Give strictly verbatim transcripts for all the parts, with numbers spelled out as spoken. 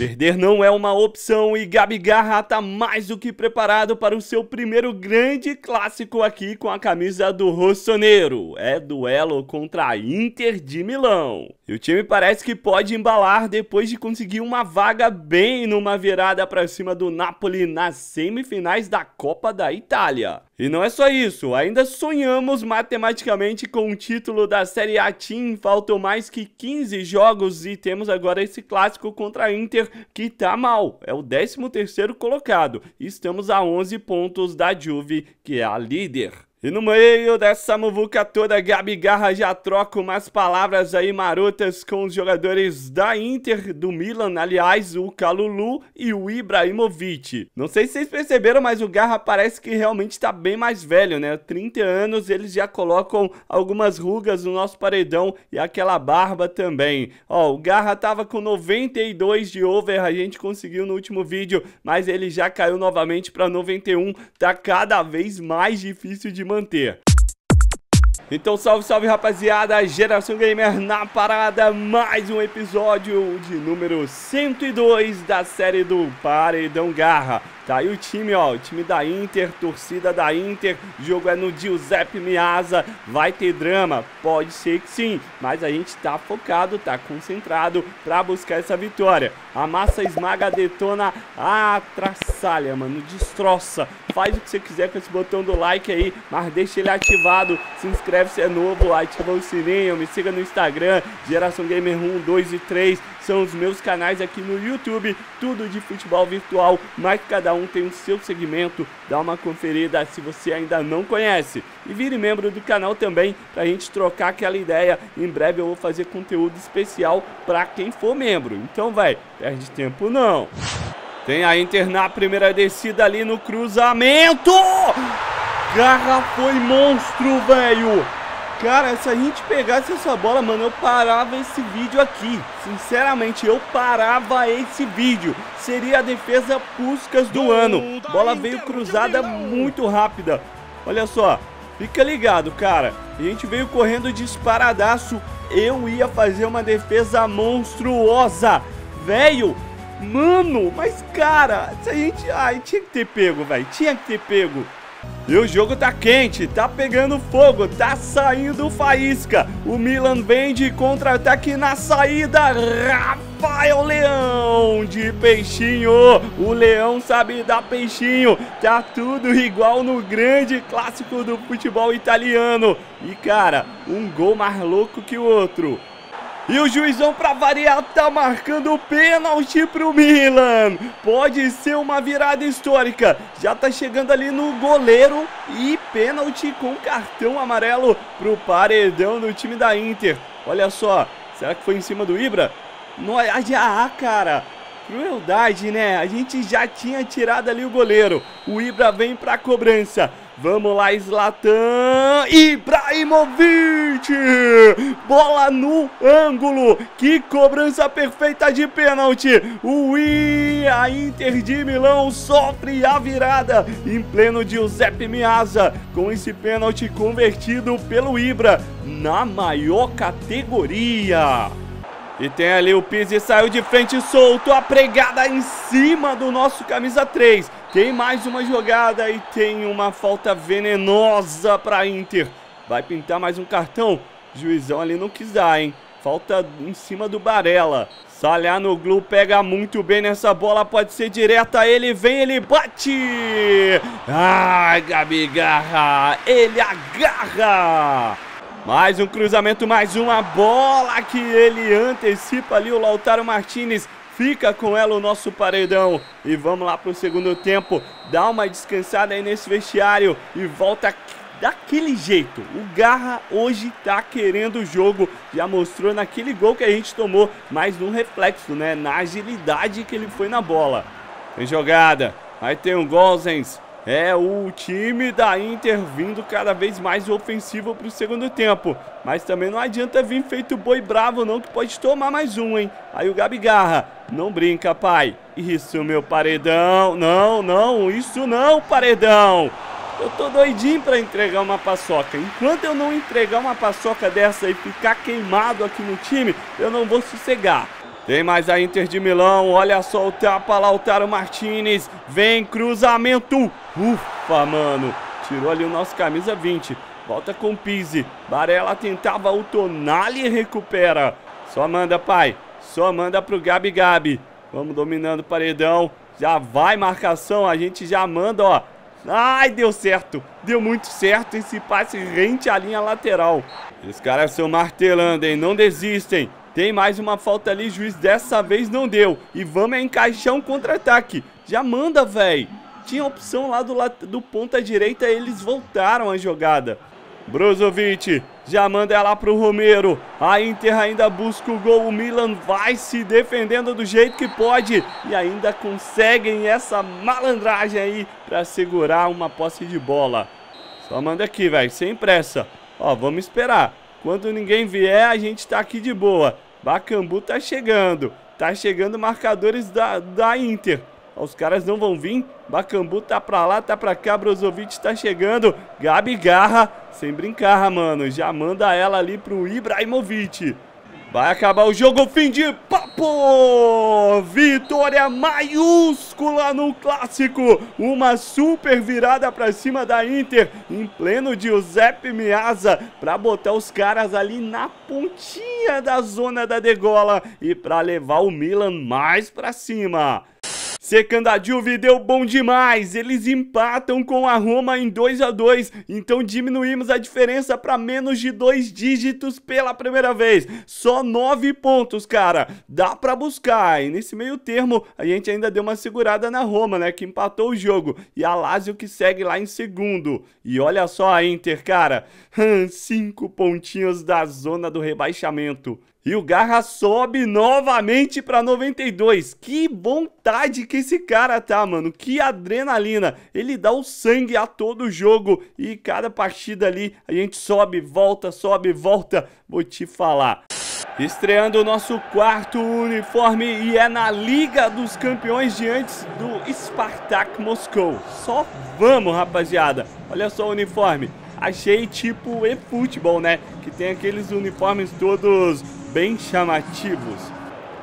Perder não é uma opção e Gabigarra tá mais do que preparado para o seu primeiro grande clássico aqui com a camisa do Rossoneiro. É duelo contra a Inter de Milão. E o time parece que pode embalar depois de conseguir uma vaga bem numa virada para cima do Napoli nas semifinais da Copa da Itália. E não é só isso, ainda sonhamos matematicamente com o título da Série A. Faltam mais que quinze jogos e temos agora esse clássico contra a Inter que tá mal. É o décimo terceiro colocado. Estamos a onze pontos da Juve, que é a líder. E no meio dessa muvuca toda, Gabigarra já troca umas palavras aí marotas com os jogadores da Inter, do Milan, aliás, o Kalulu e o Ibrahimovic. Não sei se vocês perceberam, mas o Garra parece que realmente tá bem mais velho, né? trinta anos, eles já colocam algumas rugas no nosso paredão e aquela barba também. Ó, o Garra tava com noventa e dois de over, a gente conseguiu no último vídeo, mas ele já caiu novamente pra noventa e um, tá cada vez mais difícil de manter. Então salve, salve rapaziada, Geração Gamer na parada, mais um episódio de número cento e dois da série do Paredão Garra. Tá aí o time, ó, o time da Inter, torcida da Inter, o jogo é no Giuseppe Meazza, vai ter drama? Pode ser que sim, mas a gente tá focado, tá concentrado pra buscar essa vitória. A massa esmaga, detona, a traçalha, mano, destroça, faz o que você quiser com esse botão do like aí, mas deixa ele ativado, se inscreve se é novo, ativa o sininho, me siga no Instagram, Geração Gamer um, dois e três, são os meus canais aqui no YouTube, tudo de futebol virtual, mas cada um tem o seu segmento, dá uma conferida se você ainda não conhece. E vire membro do canal também, pra gente trocar aquela ideia, em breve eu vou fazer conteúdo especial pra quem for membro, então vai, perde tempo não. Tem a Inter na primeira descida ali no cruzamento! Garra foi monstro, velho! Cara, se a gente pegasse essa bola, mano, eu parava esse vídeo aqui. Sinceramente, eu parava esse vídeo. Seria a defesa Puskas do ano. Bola veio cruzada muito rápida. Olha só, fica ligado, cara. A gente veio correndo disparadaço. Eu ia fazer uma defesa monstruosa. Velho, mano, mas cara, se a gente... Ai, tinha que ter pego, velho. Tinha que ter pego. E o jogo tá quente, tá pegando fogo, tá saindo faísca. O Milan vem de contra-ataque na saída. Rafael Leão de peixinho. O Leão sabe dar peixinho. Tá tudo igual no grande clássico do futebol italiano. E cara, um gol mais louco que o outro. E o juizão, pra variar, tá marcando o pênalti pro Milan. Pode ser uma virada histórica. Já tá chegando ali no goleiro e pênalti com cartão amarelo pro paredão do time da Inter. Olha só, será que foi em cima do Ibra? Não, já, cara. Crueldade, né? A gente já tinha tirado ali o goleiro. O Ibra vem pra cobrança. Vamos lá, Zlatan, Ibrahimovic, bola no ângulo, que cobrança perfeita de pênalti, ui, a Inter de Milão sofre a virada em pleno Giuseppe Meazza, com esse pênalti convertido pelo Ibra, na maior categoria. E tem ali o Pizzi, saiu de frente, solto, a pregada em cima do nosso camisa três. Tem mais uma jogada e tem uma falta venenosa para Inter. Vai pintar mais um cartão? Juizão ali não quis dar, hein? Falta em cima do Barella. Salernitana pega muito bem nessa bola, pode ser direta, ele vem, ele bate! Ai, Gabigarra, ele agarra! Mais um cruzamento, mais uma bola que ele antecipa ali, o Lautaro Martinez. Fica com ela o nosso paredão. E vamos lá pro segundo tempo. Dá uma descansada aí nesse vestiário e volta daquele jeito. O Garra hoje tá querendo o jogo. Já mostrou naquele gol que a gente tomou, mas no reflexo, né? Na agilidade que ele foi na bola. Tem jogada. Aí tem um Gozens. É o time da Inter vindo cada vez mais ofensivo pro segundo tempo. Mas também não adianta vir feito boi bravo não, que pode tomar mais um, hein? Aí o Gabigarra, não brinca, pai. Isso, meu paredão. Não, não, isso não, paredão. Eu tô doidinho pra entregar uma paçoca. Enquanto eu não entregar uma paçoca dessa e ficar queimado aqui no time, eu não vou sossegar. Tem mais a Inter de Milão, olha só o tapa, Lautaro Martinez, vem cruzamento, ufa mano, tirou ali o nosso camisa vinte, volta com Pizzi, Barella tentava o Tonali e recupera, só manda pai, só manda pro Gabigarra, vamos dominando o paredão, já vai marcação, a gente já manda ó, ai deu certo, deu muito certo esse passe rente à linha lateral, os caras estão martelando hein, não desistem. Tem mais uma falta ali, juiz dessa vez não deu. E vamos encaixar um contra-ataque. Já manda, velho. Tinha opção lá do, do ponta direita, eles voltaram a jogada. Brozovic, já manda ela pro Romero. A Inter ainda busca o gol, o Milan vai se defendendo do jeito que pode. E ainda conseguem essa malandragem aí pra segurar uma posse de bola. Só manda aqui, velho, sem pressa. Ó, vamos esperar. Quando ninguém vier, a gente tá aqui de boa. Bakambu tá chegando. Tá chegando marcadores da, da Inter. Os caras não vão vir. Bakambu tá pra lá, tá pra cá. Brozovic tá chegando. Gabigarra, sem brincar, mano. Já manda ela ali pro Ibrahimovic. Vai acabar o jogo, fim de papo! Vitória maiúscula no clássico. Uma super virada pra cima da Inter, em pleno Giuseppe Meazza, pra botar os caras ali na pontinha da zona da degola e pra levar o Milan mais pra cima. Secando a Juve deu bom demais, eles empatam com a Roma em dois a dois, então diminuímos a diferença para menos de dois dígitos pela primeira vez, só nove pontos, cara, dá para buscar, e nesse meio termo a gente ainda deu uma segurada na Roma, né, que empatou o jogo, e a Lazio que segue lá em segundo, e olha só a Inter, cara, hum, cinco pontinhos da zona do rebaixamento. E o Garra sobe novamente para noventa e dois. Que vontade que esse cara tá, mano. Que adrenalina. Ele dá o sangue a todo jogo. E cada partida ali, a gente sobe, volta, sobe, volta. Vou te falar. Estreando o nosso quarto uniforme e é na Liga dos Campeões diante do Spartak Moscou. Só vamos, rapaziada. Olha só o uniforme. Achei tipo eFootball, né? Que tem aqueles uniformes todos bem chamativos.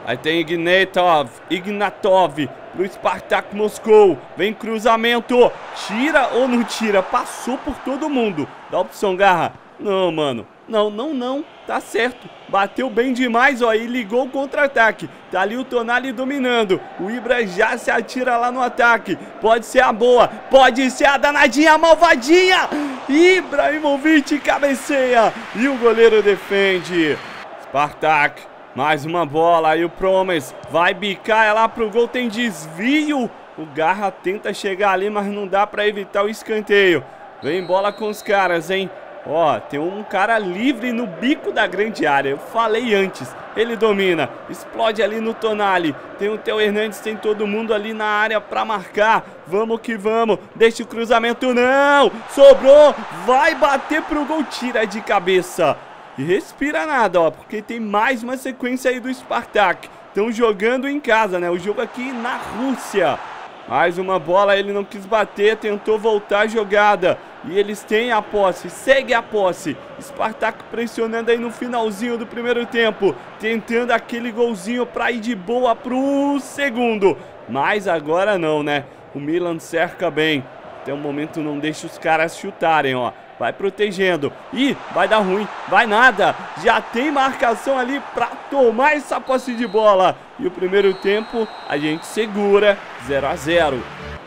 Aí tem Ignatov, Ignatov pro Spartak Moscou. Vem cruzamento. Tira ou não tira? Passou por todo mundo. Dá opção, Garra. Não, mano. Não, não, não. Tá certo. Bateu bem demais, ó. E ligou o contra-ataque. Tá ali o Tonali dominando. O Ibra já se atira lá no ataque. Pode ser a boa. Pode ser a danadinha, a malvadinha. Ibrahimovic cabeceia. E o goleiro defende. Spartak. Mais uma bola. Aí o Promes vai bicar ela pro gol. Tem desvio. O Garra tenta chegar ali, mas não dá pra evitar o escanteio. Vem bola com os caras, hein? Ó, tem um cara livre no bico da grande área, eu falei antes, ele domina, explode ali no Tonali, tem o Théo Hernández, tem todo mundo ali na área pra marcar, vamos que vamos, deixa o cruzamento, não, sobrou, vai bater pro gol, tira de cabeça, e respira nada, ó, porque tem mais uma sequência aí do Spartak, estão jogando em casa, né, o jogo aqui na Rússia. Mais uma bola, ele não quis bater, tentou voltar a jogada. E eles têm a posse, segue a posse. Spartak pressionando aí no finalzinho do primeiro tempo. Tentando aquele golzinho pra ir de boa pro segundo. Mas agora não, né? O Milan cerca bem. Até o momento não deixa os caras chutarem, ó. Vai protegendo. Ih, vai dar ruim. Vai nada. Já tem marcação ali pra tomar essa posse de bola. E o primeiro tempo a gente segura. zero a zero.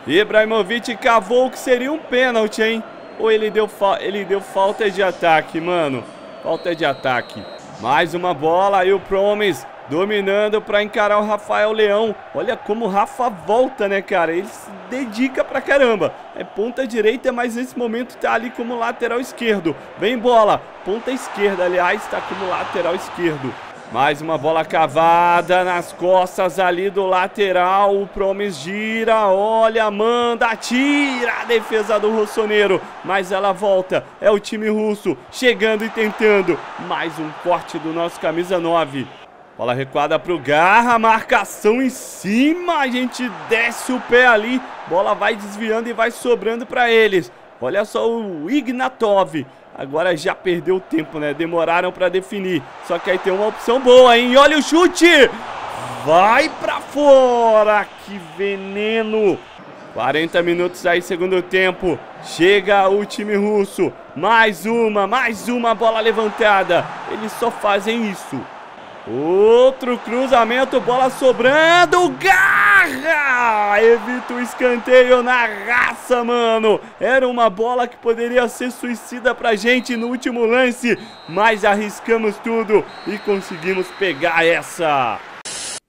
Ibrahimovic cavou o que seria um pênalti, hein? Ou ele deu, ele deu falta de ataque, mano. Falta de ataque. Mais uma bola. Aí o Promes dominando pra encarar o Rafael Leão. Olha como o Rafa volta, né, cara? Ele se dedica pra caramba. É ponta direita, mas nesse momento tá ali como lateral esquerdo. Vem bola. Ponta esquerda, aliás, tá como lateral esquerdo. Mais uma bola cavada nas costas ali do lateral. O Promes gira, olha, manda, tira a defesa do Rossoneiro. Mas ela volta, é o time russo chegando e tentando. Mais um corte do nosso camisa nove. Bola recuada pro Garra, marcação em cima, a gente desce o pé ali, bola vai desviando e vai sobrando para eles. Olha só o Ignatov, agora já perdeu tempo, né? Demoraram para definir, só que aí tem uma opção boa, hein? Olha o chute! vai pra fora, que veneno. quarenta minutos aí, segundo tempo, chega o time russo, mais uma, mais uma bola levantada, eles só fazem isso. Outro cruzamento, bola sobrando, Garra! Evita o escanteio na raça, mano! Era uma bola que poderia ser suicida pra gente no último lance, mas arriscamos tudo e conseguimos pegar essa.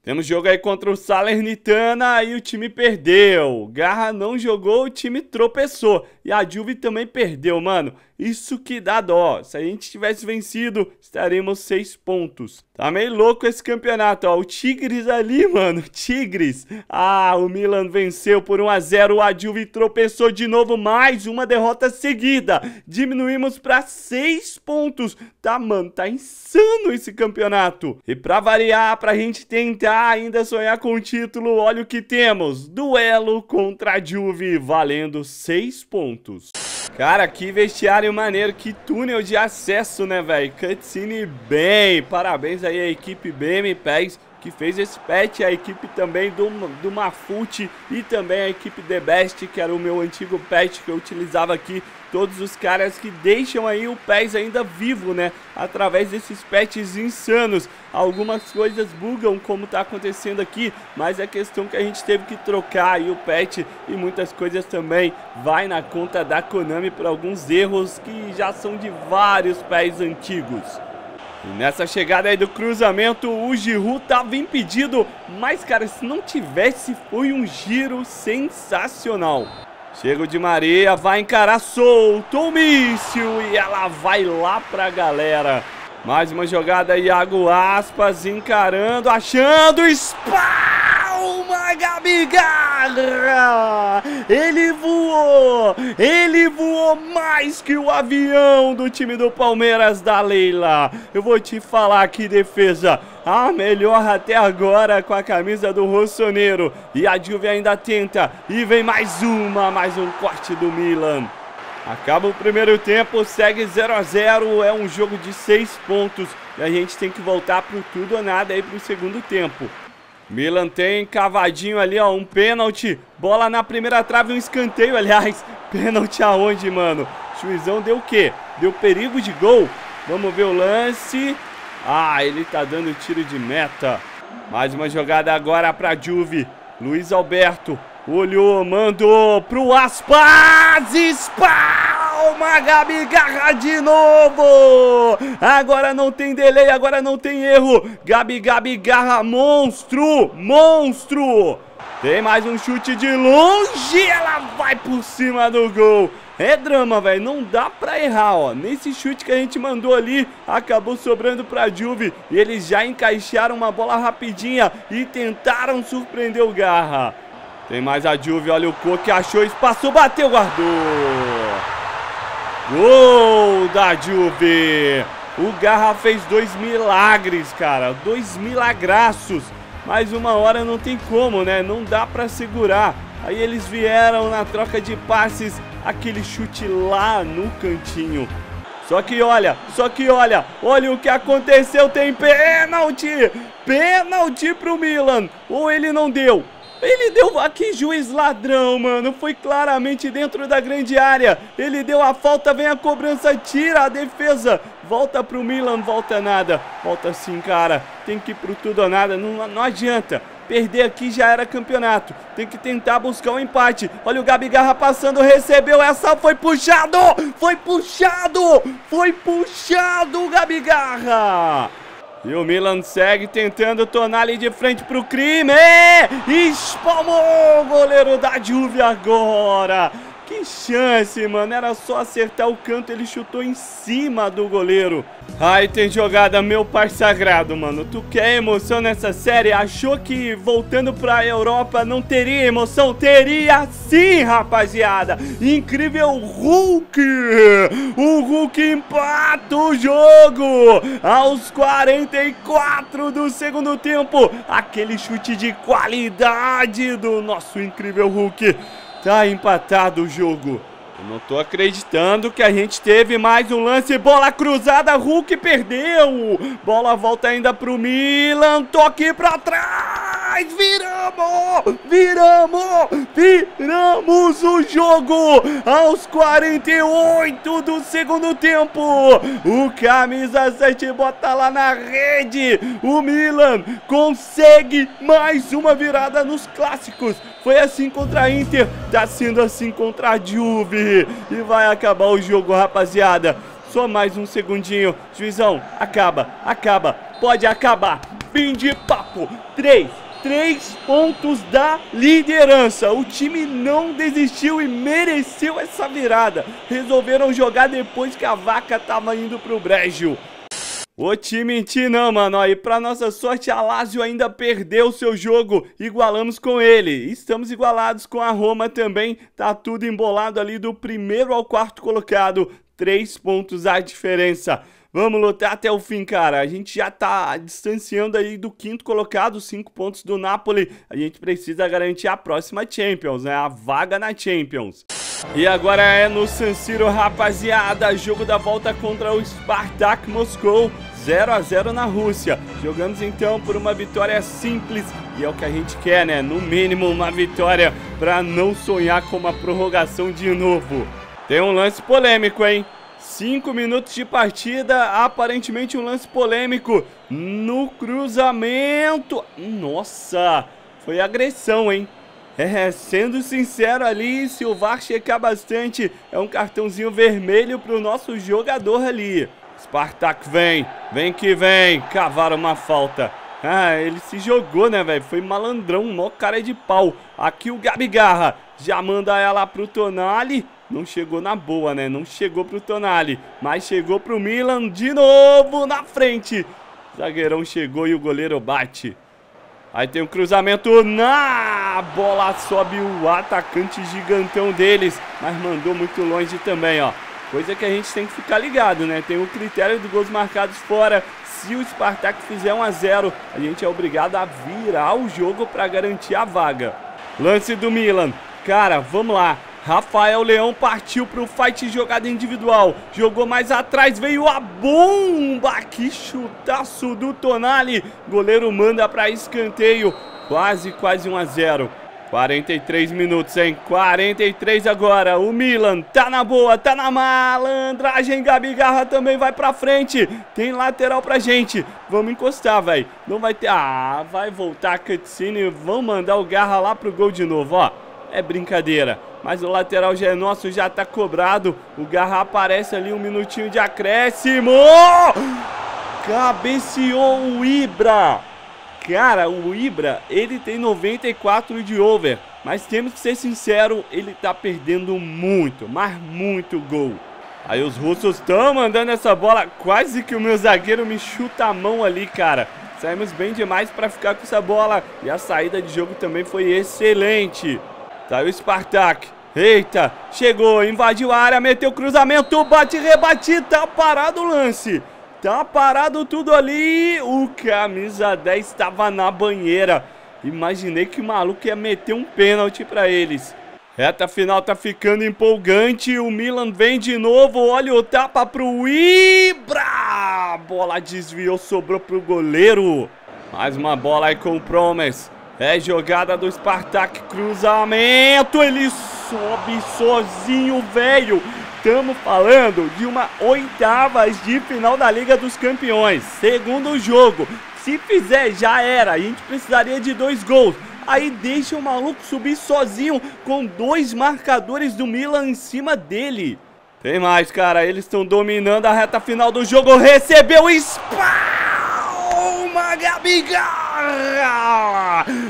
Temos jogo aí contra o Salernitana e o time perdeu. Garra não jogou, o time tropeçou. E a Juve também perdeu, mano. Isso que dá dó. Se a gente tivesse vencido, estaremos seis pontos. Tá meio louco esse campeonato, ó. O Tigres ali, mano. Tigres. Ah, o Milan venceu por um a zero. A Juve tropeçou de novo. Mais uma derrota seguida. Diminuímos pra seis pontos. Tá, mano. Tá insano esse campeonato. E pra variar, pra gente tentar ainda sonhar com o título, olha o que temos, duelo contra a Juve, valendo seis pontos. Cara, que vestiário maneiro, que túnel de acesso, né, velho? Cutscene bem, parabéns aí à equipe B M P E G S que fez esse patch, a equipe também do, do Mafuti e também a equipe The Best, que era o meu antigo patch que eu utilizava aqui. Todos os caras que deixam aí o P E S ainda vivo, né? Através desses patches insanos. Algumas coisas bugam, como tá acontecendo aqui, mas é questão que a gente teve que trocar aí o patch e muitas coisas também vai na conta da Konami por alguns erros que já são de vários P E S antigos. E nessa chegada aí do cruzamento, o Giroud tava impedido, mas, cara, se não tivesse, foi um giro sensacional. Chega o Di Maria, vai encarar, soltou o míssil e ela vai lá pra galera. Mais uma jogada, Iago Aspas encarando, achando, espalma, Gabigarra! Ele voou, ele voou mais que o avião do time do Palmeiras da Leila. Eu vou te falar que defesa. A melhor até agora com a camisa do Rossoneiro. E a Juve ainda tenta. E vem mais uma, mais um corte do Milan. Acaba o primeiro tempo, segue zero a zero. É um jogo de seis pontos. E a gente tem que voltar pro tudo ou nada aí pro segundo tempo. Milan tem cavadinho ali, ó, um pênalti. Bola na primeira trave, um escanteio, aliás. Pênalti aonde, mano? O juizão deu o quê? Deu perigo de gol? Vamos ver o lance. Ah, ele tá dando tiro de meta. Mais uma jogada agora pra Juve. Luiz Alberto olhou, mandou pro Aspas. Espalma, Gabigarra de novo. Agora não tem delay, agora não tem erro. Gabi, Gabigarra, monstro, monstro. Tem mais um chute de longe. Ela vai por cima do gol. É drama, velho, não dá pra errar, ó. Nesse chute que a gente mandou ali, acabou sobrando pra Juve. E eles já encaixaram uma bola rapidinha e tentaram surpreender o Garra. Tem mais a Juve, olha o Coque, que achou espaço, bateu, guardou. Gol da Juve. O Garra fez dois milagres, cara, dois milagraços. Mas uma hora não tem como, né, não dá pra segurar. Aí eles vieram na troca de passes, aquele chute lá no cantinho. Só que olha, só que olha, olha o que aconteceu, tem pênalti, pênalti pro Milan, ou ele não deu. Ele deu, aqui juiz ladrão, mano, foi claramente dentro da grande área. Ele deu a falta, vem a cobrança, tira a defesa. Volta pro Milan, volta nada, volta sim, cara, tem que ir pro tudo ou nada, não, não adianta. Perder aqui já era campeonato. Tem que tentar buscar um empate. Olha o Gabigarra passando, recebeu essa, foi puxado! Foi puxado! Foi puxado o Gabigarra! E o Milan segue tentando, Tonali de frente pro crime! Espalmou o goleiro da Juve agora! Que chance, mano, era só acertar o canto, ele chutou em cima do goleiro. Aí tem jogada, meu pai sagrado, mano. Tu quer emoção nessa série? Achou que voltando pra Europa não teria emoção? Teria sim, rapaziada. Incrível Hulk. O Hulk empata o jogo aos quarenta e quatro do segundo tempo. Aquele chute de qualidade do nosso incrível Hulk. Tá empatado o jogo. Eu não tô acreditando que a gente teve mais um lance. Bola cruzada, Hulk perdeu. Bola volta ainda pro Milan. Toque pra trás. atrás, viramos, viramos, viramos o jogo aos quarenta e oito do segundo tempo. O camisa sete bota lá na rede, o Milan consegue mais uma virada nos clássicos. Foi assim contra a Inter, tá sendo assim contra a Juve e vai acabar o jogo, rapaziada. Só mais um segundinho, juizão, acaba, acaba, pode acabar, fim de papo, três, três pontos da liderança, o time não desistiu e mereceu essa virada, resolveram jogar depois que a vaca tava indo pro brejo. Ô time, menti não, mano, e pra nossa sorte a Lazio ainda perdeu seu jogo, igualamos com ele, estamos igualados com a Roma também, tá tudo embolado ali do primeiro ao quarto colocado, três pontos a diferença. Vamos lutar até o fim, cara. A gente já tá distanciando aí do quinto colocado, cinco pontos do Napoli. A gente precisa garantir a próxima Champions, né? A vaga na Champions. E agora é no San Siro, rapaziada. Jogo da volta contra o Spartak Moscou. zero a zero na Rússia. Jogamos então por uma vitória simples. E é o que a gente quer, né? No mínimo uma vitória para não sonhar com uma prorrogação de novo. Tem um lance polêmico, hein? Cinco minutos de partida, aparentemente um lance polêmico no cruzamento. Nossa, foi agressão, hein? É, sendo sincero ali, se o V A R checar bastante, é um cartãozinho vermelho pro nosso jogador ali. Spartak vem, vem que vem, cavaram uma falta. Ah, ele se jogou, né, velho? Foi malandrão, mó cara de pau. Aqui o Gabigarra já manda ela pro Tonali. Não chegou na boa, né? Não chegou pro Tonali, mas chegou pro Milan de novo na frente. Zagueirão chegou e o goleiro bate. Aí tem um cruzamento na bola, sobe o atacante gigantão deles, mas mandou muito longe também, ó. Coisa que a gente tem que ficar ligado, né? Tem o critério dos gols marcados fora. Se o Spartak fizer um a zero, a gente é obrigado a virar o jogo para garantir a vaga. Lance do Milan. Cara, vamos lá. Rafael Leão partiu pro fight, jogada individual, jogou mais atrás, veio a bomba, que chutaço do Tonali, goleiro manda pra escanteio, quase, quase um a zero, quarenta e três minutos, hein, quarenta e três agora, o Milan tá na boa, tá na malandragem, Gabigarra também vai pra frente, tem lateral pra gente, vamos encostar, velho, não vai ter, ah, vai voltar a cutscene, vão mandar o Garra lá pro gol de novo, ó, é brincadeira. Mas o lateral já é nosso, já tá cobrado. O Garra aparece ali, um minutinho de acréscimo. Cabeceou o Ibra. Cara, o Ibra, ele tem noventa e quatro de over. Mas temos que ser sincero, ele tá perdendo muito, mas muito gol. Aí os russos estão mandando essa bola. Quase que o meu zagueiro me chuta a mão ali, cara. Saímos bem demais pra ficar com essa bola. E a saída de jogo também foi excelente. Saiu o Spartak, eita, chegou, invadiu a área, meteu cruzamento, bate, rebate, tá parado o lance, tá parado tudo ali, o camisa dez estava na banheira, imaginei que o maluco ia meter um pênalti pra eles. Reta final tá ficando empolgante, o Milan vem de novo, olha o tapa pro Ibra, a bola desviou, sobrou pro goleiro, mais uma bola aí com o Promes. É jogada do Spartak, cruzamento, ele sobe sozinho, velho. Estamos falando de uma oitavas de final da Liga dos Campeões. Segundo jogo, se fizer já era, a gente precisaria de dois gols. Aí deixa o maluco subir sozinho com dois marcadores do Milan em cima dele. Tem mais, cara, eles estão dominando a reta final do jogo, recebeu o espalma, Gabigarra!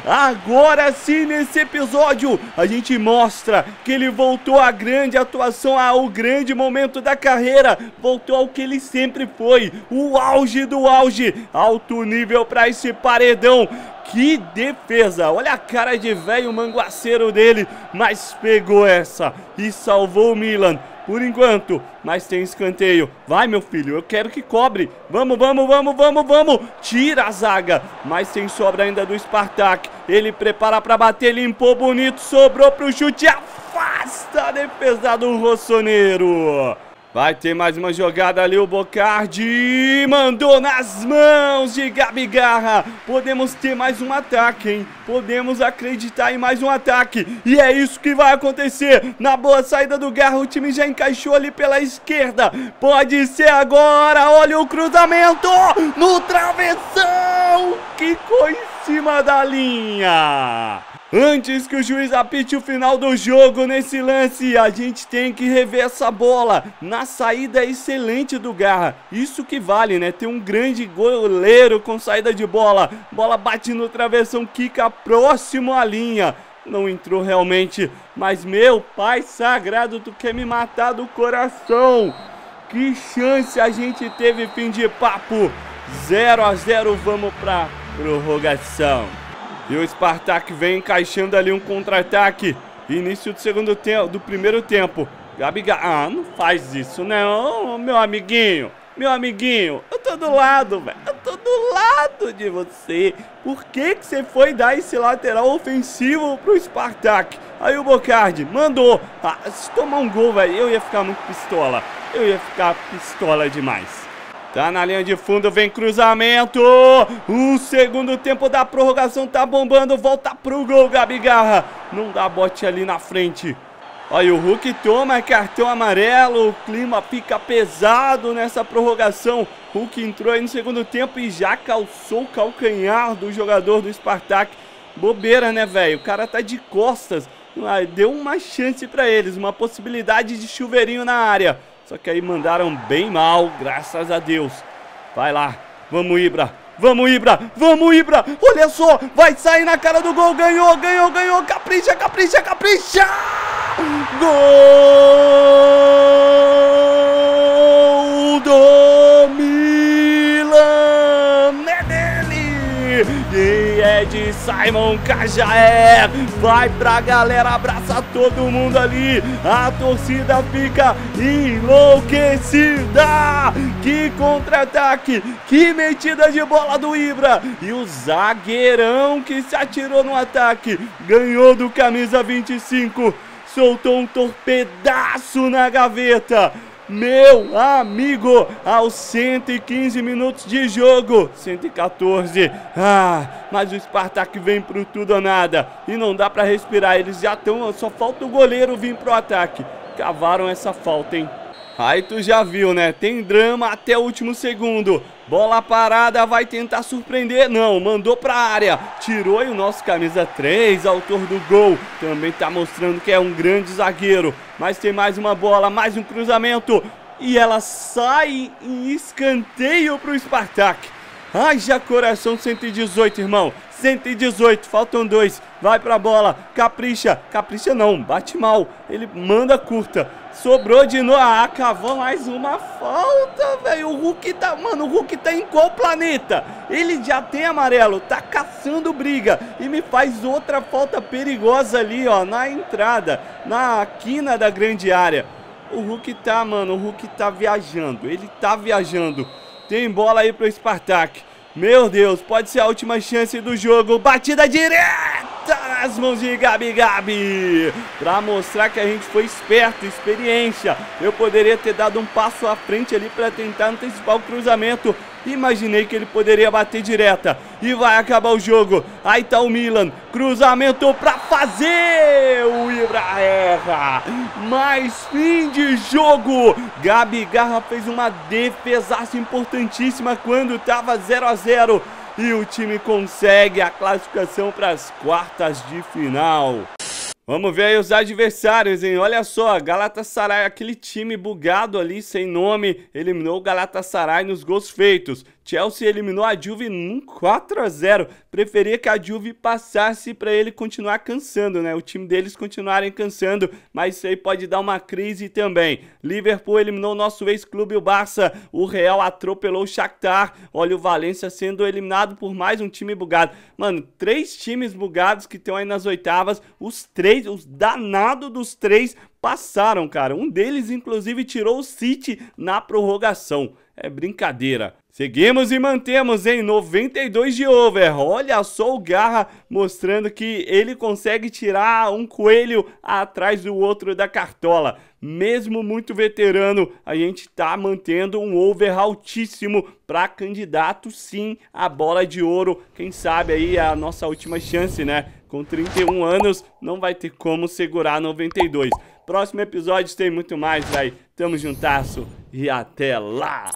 Agora sim, nesse episódio, a gente mostra que ele voltou à grande atuação, ao grande momento da carreira, voltou ao que ele sempre foi, o auge do auge, alto nível para esse paredão, que defesa, olha a cara de velho manguaceiro dele, mas pegou essa e salvou o Milan. Por enquanto, mas tem escanteio. Vai, meu filho, eu quero que cobre. Vamos, vamos, vamos, vamos, vamos. Tira a zaga, mas tem sobra ainda do Spartak. Ele prepara pra bater, limpou bonito, sobrou pro chute. Afasta a defesa do Rossoneiro. Vai ter mais uma jogada ali, o Bocardi mandou nas mãos de Gabigarra. Podemos ter mais um ataque, hein? Podemos acreditar em mais um ataque. E é isso que vai acontecer. Na boa saída do Garra, o time já encaixou ali pela esquerda. Pode ser agora, olha o cruzamento no travessão. Que coisa em cima da linha. Antes que o juiz apite o final do jogo nesse lance, a gente tem que rever essa bola. Na saída excelente do Garra. Isso que vale, né? Ter um grande goleiro com saída de bola. Bola bate no travessão, quica próximo à linha. Não entrou realmente, mas meu pai sagrado, tu quer me matar do coração. Que chance a gente teve, fim de papo. zero a zero, vamos pra prorrogação. E o Spartak vem encaixando ali um contra-ataque. Início do segundo tempo, do primeiro tempo. Gabigarra, ah, não faz isso, não, meu amiguinho. Meu amiguinho, eu tô do lado, velho. Eu tô do lado de você. Por que que você foi dar esse lateral ofensivo pro Spartak? Aí o Bocardi mandou. Ah, se tomar um gol, velho, eu ia ficar muito pistola. Eu ia ficar pistola demais. Tá na linha de fundo, vem cruzamento. O segundo tempo da prorrogação tá bombando. Volta pro gol, Gabigarra. Não dá bote ali na frente. Olha, o Hulk toma cartão amarelo. O clima fica pesado nessa prorrogação. Hulk entrou aí no segundo tempo e já calçou o calcanhar do jogador do Spartak. Bobeira, né, velho? O cara tá de costas. Deu uma chance pra eles, uma possibilidade de chuveirinho na área. Só que aí mandaram bem mal, graças a Deus. Vai lá, vamos Ibra, vamos Ibra, vamos Ibra. Olha só, vai sair na cara do gol, ganhou, ganhou, ganhou. Capricha, capricha, capricha. Gol do Milan, é dele. E é de Simon Cajaé. Vai pra galera, abraça todo mundo ali. A torcida fica enlouquecida. Que contra-ataque, que metida de bola do Ibra. E o zagueirão que se atirou no ataque ganhou do camisa vinte e cinco. Soltou um torpedaço na gaveta. Meu amigo, aos cento e quinze minutos de jogo, cento e quatorze, ah, mas o Spartak vem pro tudo ou nada, e não dá pra respirar, eles já estão, só falta o goleiro vir pro ataque, cavaram essa falta, hein. Aí tu já viu, né, tem drama até o último segundo, bola parada, vai tentar surpreender, não, mandou pra área, tirou e o nosso camisa três, autor do gol, também tá mostrando que é um grande zagueiro, mas tem mais uma bola, mais um cruzamento, e ela sai em escanteio pro Spartak. Haja coração, cento e dezoito, irmão, cento e dezoito, faltam dois, vai pra bola, capricha, capricha não, bate mal, ele manda curta, sobrou de novo, ah, cavou mais uma falta, velho, o Hulk tá, mano, o Hulk tá em qual planeta? Ele já tem amarelo, tá caçando briga, e me faz outra falta perigosa ali, ó, na entrada, na quina da grande área, o Hulk tá, mano, o Hulk tá viajando, ele tá viajando. Tem bola aí pro Spartak. Meu Deus, pode ser a última chance do jogo. Batida direta nas mãos de Gabi Gabi. Pra mostrar que a gente foi esperto, experiência. Eu poderia ter dado um passo à frente ali pra tentar antecipar o cruzamento. Imaginei que ele poderia bater direta. E vai acabar o jogo. Aí tá o Milan. Cruzamento pra fazer. O Ibra erra. Mas fim de jogo. Gabigarra fez uma defesaça importantíssima quando tava zero a zero. E o time consegue a classificação para as quartas de final. Vamos ver aí os adversários, hein? Olha só, Galatasaray, aquele time bugado ali, sem nome, eliminou o Galatasaray nos gols feitos. Chelsea eliminou a Juve num quatro a zero. Preferia que a Juve passasse para ele continuar cansando, né? O time deles continuarem cansando, mas isso aí pode dar uma crise também. Liverpool eliminou o nosso ex-clube, o Barça. O Real atropelou o Shakhtar. Olha o Valencia sendo eliminado por mais um time bugado. Mano, três times bugados que estão aí nas oitavas. Os três, os danados dos três passaram, cara. Um deles, inclusive, tirou o City na prorrogação. É brincadeira. Seguimos e mantemos em noventa e dois de over. Olha só o Garra mostrando que ele consegue tirar um coelho atrás do outro da cartola. Mesmo muito veterano, a gente tá mantendo um over altíssimo para candidato sim à bola de ouro. Quem sabe aí a nossa última chance, né? Com trinta e um anos não vai ter como segurar noventa e dois. Próximo episódio tem muito mais aí. Tamo juntasso e até lá!